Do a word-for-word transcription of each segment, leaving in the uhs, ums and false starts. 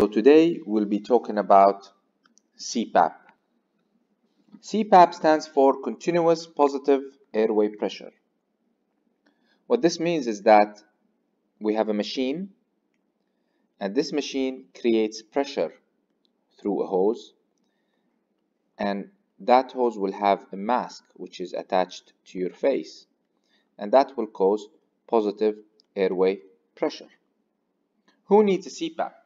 So today we'll be talking about C PAP. C PAP stands for continuous positive airway pressure. What this means is that we have a machine, and this machine creates pressure through a hose, and that hose will have a mask which is attached to your face, and that will cause positive airway pressure. Who needs a C PAP?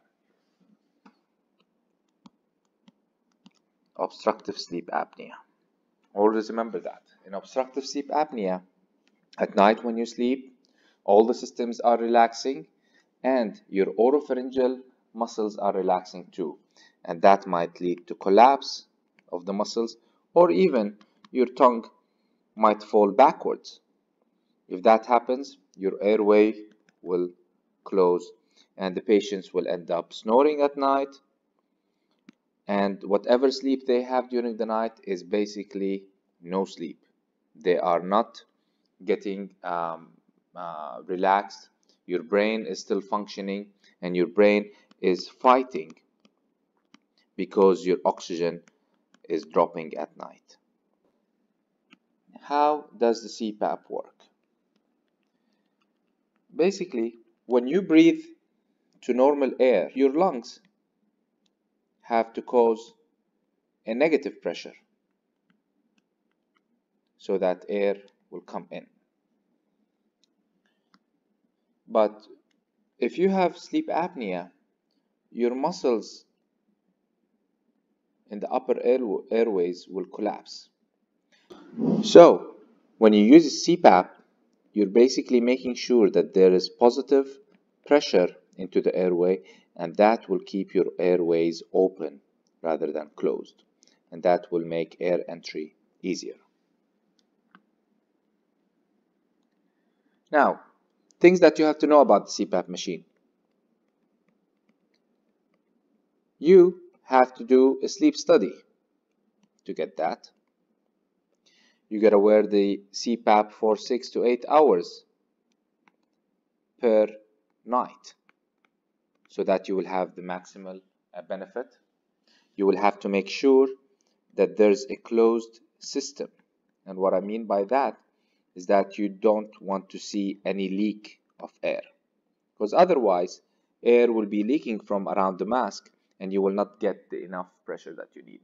Obstructive sleep apnea. Always remember that. In obstructive sleep apnea, at night when you sleep, all the systems are relaxing and your oropharyngeal muscles are relaxing too. And that might lead to collapse of the muscles, or even your tongue might fall backwards. If that happens, your airway will close and the patients will end up snoring at night, and whatever sleep they have during the night is basically no sleep. They are not getting um, uh, relaxed. Your brain is still functioning, and your brain is fighting because your oxygen is dropping at night. How does the C PAP work? Basically, when you breathe to normal air, your lungs have to cause a negative pressure so that air will come in. But if you have sleep apnea, your muscles in the upper airways will collapse. So when you use C PAP, you're basically making sure that there is positive pressure into the airway, and that will keep your airways open rather than closed, and that will make air entry easier. Now, things that you have to know about the C PAP machine. You have to do a sleep study to get that. You gotta wear the C PAP for six to eight hours per night, so that you will have the maximal benefit. You will have to make sure that there's a closed system. And what I mean by that is that you don't want to see any leak of air, because otherwise air will be leaking from around the mask and you will not get the enough pressure that you need.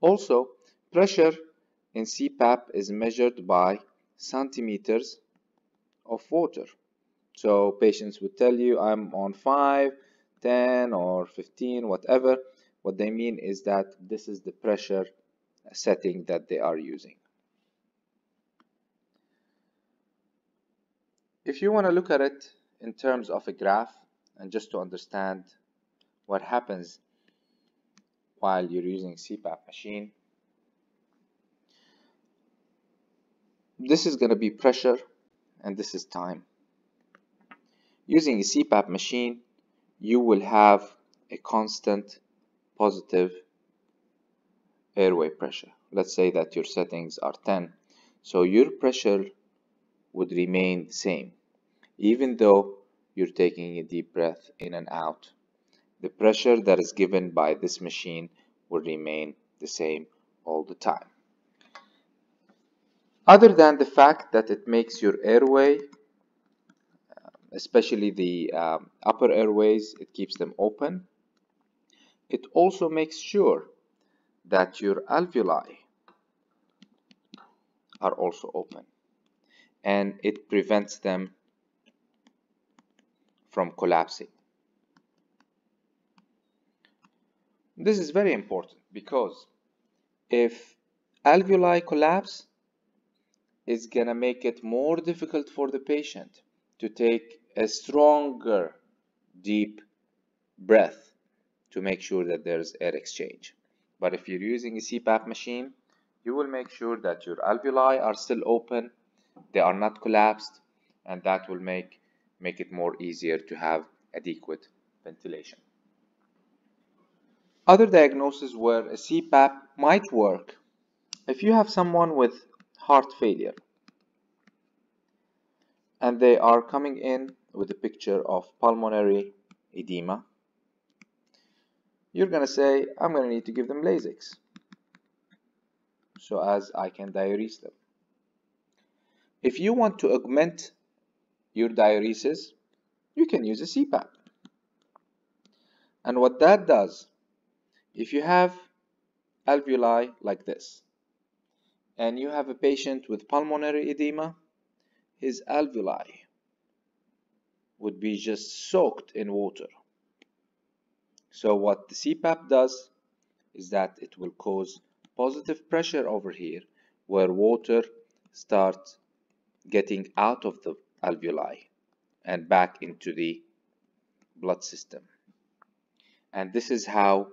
Also, pressure in C PAP is measured by centimeters of water. So patients would tell you, I'm on five, ten, or fifteen, whatever. What they mean is that this is the pressure setting that they are using. If you want to look at it in terms of a graph, and just to understand what happens while you're using C PAP machine, this is going to be pressure, and this is time. Using a C PAP machine, you will have a constant positive airway pressure. Let's say that your settings are ten. So your pressure would remain the same. Even though you're taking a deep breath in and out, the pressure that is given by this machine will remain the same all the time. Other than the fact that it makes your airway, especially the um, upper airways, it keeps them open. It also makes sure that your alveoli are also open, and it prevents them from collapsing. This is very important, because if alveoli collapse, it's gonna make it more difficult for the patient to take a stronger deep breath to make sure that there's air exchange. But if you're using a C PAP machine, you will make sure that your alveoli are still open, they are not collapsed, and that will make make it more easier to have adequate ventilation. Other diagnoses where a C PAP might work: if you have someone with heart failure and they are coming in with a picture of pulmonary edema, you're going to say, I'm going to need to give them Lasix so as I can diurese them. If you want to augment your diuresis, you can use a C PAP. And what that does, if you have alveoli like this, and you have a patient with pulmonary edema, his alveoli would be just soaked in water. So what the C PAP does is that it will cause positive pressure over here, where water starts getting out of the alveoli and back into the blood system. And this is how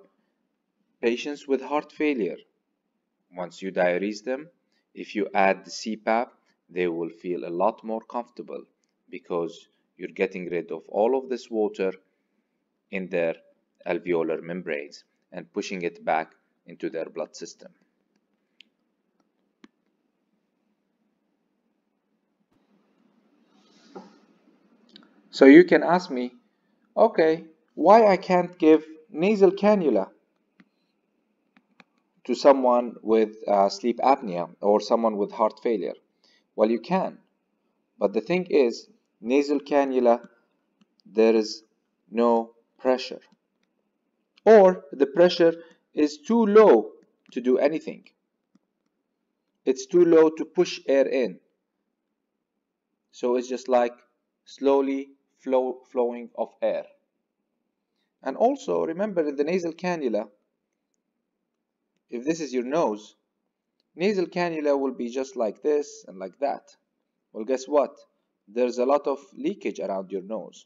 patients with heart failure, once you diurese them, if you add the C PAP, they will feel a lot more comfortable, because you're getting rid of all of this water in their alveolar membranes and pushing it back into their blood system. So you can ask me, okay, why I can't give nasal cannula to someone with uh, sleep apnea or someone with heart failure? Well, you can, but the thing is, nasal cannula, there is no pressure, or the pressure is too low to do anything. It's too low to push air in, so it's just like slowly flow, flowing of air. And also remember, in the nasal cannula, if this is your nose, nasal cannula will be just like this and like that. Well, guess what? There's a lot of leakage around your nose.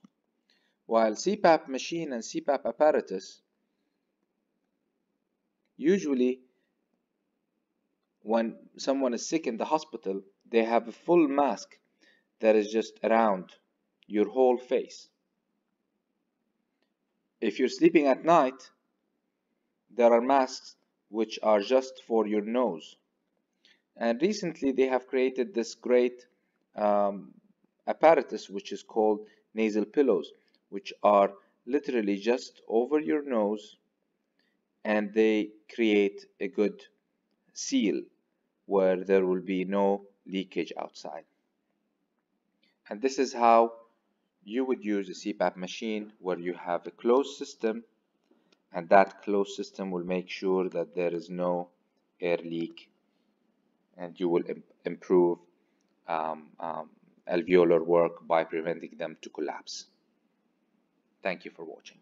While C PAP machine and C PAP apparatus, usually when someone is sick in the hospital, they have a full mask that is just around your whole face. If you're sleeping at night, there are masks which are just for your nose. And recently they have created this great um, apparatus which is called nasal pillows, which are literally just over your nose, and they create a good seal where there will be no leakage outside. And this is how you would use a C PAP machine, where you have a closed system, and that closed system will make sure that there is no air leak, and you will im- improve um, um, alveolar work by preventing them to collapse. Thank you for watching.